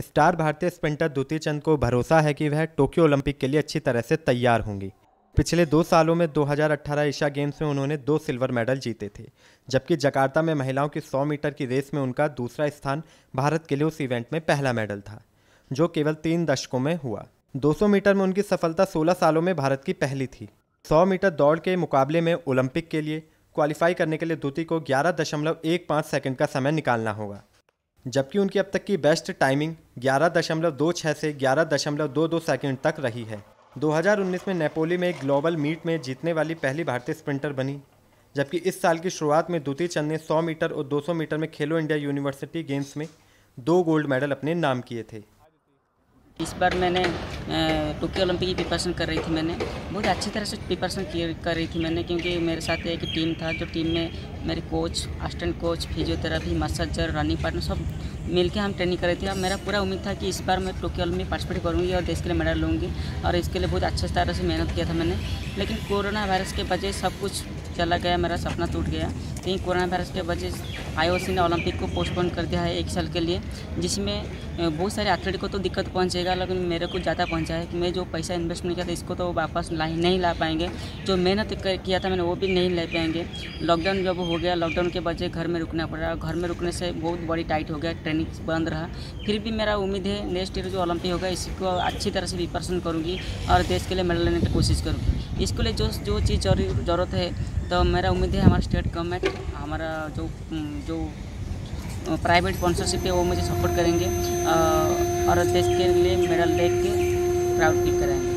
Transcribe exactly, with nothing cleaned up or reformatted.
Star भारतीय sprinter Dutee चंद को भरोसा है कि वह टोक्यो ओलंपिक के लिए अच्छी तरह से तैयार होंगी। पिछले दो सालों में दो हज़ार अठारह एशिया गेम्स में उन्होंने दो सिल्वर मेडल जीते थे, जबकि जकार्ता में महिलाओं की सौ मीटर की रेस में उनका दूसरा स्थान भारत के लिए उस इवेंट में पहला मेडल था, जो केवल तीन दशकों में हुआ। दो सौ मीटर में उनकी सफलता सोलह सालों में भारत की पहली थी। सौ मीटर दौड़ के मुकाबले में ओलंपिक के लिए क्वालिफाई करने के लिए दुती को ग्यारह दशमलव एक पाँच सेकेंड का समय निकालना होगा, जबकि उनकी अब तक की बेस्ट टाइमिंग ग्यारह दशमलव दो छह से ग्यारह दशमलव दो दो सेकंड तक रही है। दो हज़ार उन्नीस में नेपोली में एक ग्लोबल मीट में जीतने वाली पहली भारतीय स्प्रिंटर बनी, जबकि इस साल की शुरुआत में दुती चंद ने सौ मीटर और दो सौ मीटर में खेलो इंडिया यूनिवर्सिटी गेम्स में दो गोल्ड मेडल अपने नाम किए थे। इस बार मैंने टोक्यो ओलंपिक की प्रिपरेशन कर रही थी, मैंने बहुत अच्छी तरह से प्रिपरेशन कर रही थी मैंने क्योंकि मेरे साथ एक टीम था, जो टीम में मेरे coach, assistant coach, physiotherapy, massager, running partner सब मिलके हम ट्रेनिंग कर रहे थे। और मेरा पूरा उम्मीद था कि इस बार मैं टोक्यो ओलंपिक पार्टिसिपेट करूँगी और देश के लिए मेडल लूँगी, और इसके लिए बहुत अच्छी तरह से मेहनत किया था मैंने। लेकिन कोरोना वायरस के वजह से सब कुछ चला गया, मेरा सपना टूट गया। लेकिन कोरोना वायरस के वजह से आईओसी ने ओलंपिक को पोस्टपोन कर दिया है एक साल के लिए, जिसमें बहुत सारे एथलीट को तो दिक्कत पहुंचेगा, लेकिन मेरे को ज़्यादा पहुंचा है कि मैं जो पैसा इन्वेस्ट नहीं किया था इसको तो वापस ला नहीं ला पाएंगे, जो मेहनत किया था मैंने वो भी नहीं ले पाएंगे। लॉकडाउन जब हो गया, लॉकडाउन के वजह घर में रुकना पड़ा, घर में रुकने से बहुत बॉडी टाइट हो गया, ट्रेनिंग बंद रहा। फिर भी मेरा उम्मीद है नेक्स्ट ईयर जो ओलंपिक होगा इसको अच्छी तरह से प्रिपरेशन करूँगी और देश के लिए मेडल लेने की कोशिश करूँगी। इसके लिए जो जो चीज़ ज़रूरत है, तो मेरा उम्मीद है हमारा स्टेट गवर्नमेंट, हमारा जो जो प्राइवेट स्पॉन्सरशिप है वो मुझे सपोर्ट करेंगे और देश के लिए मेडल लेके प्राउड फील करेंगे।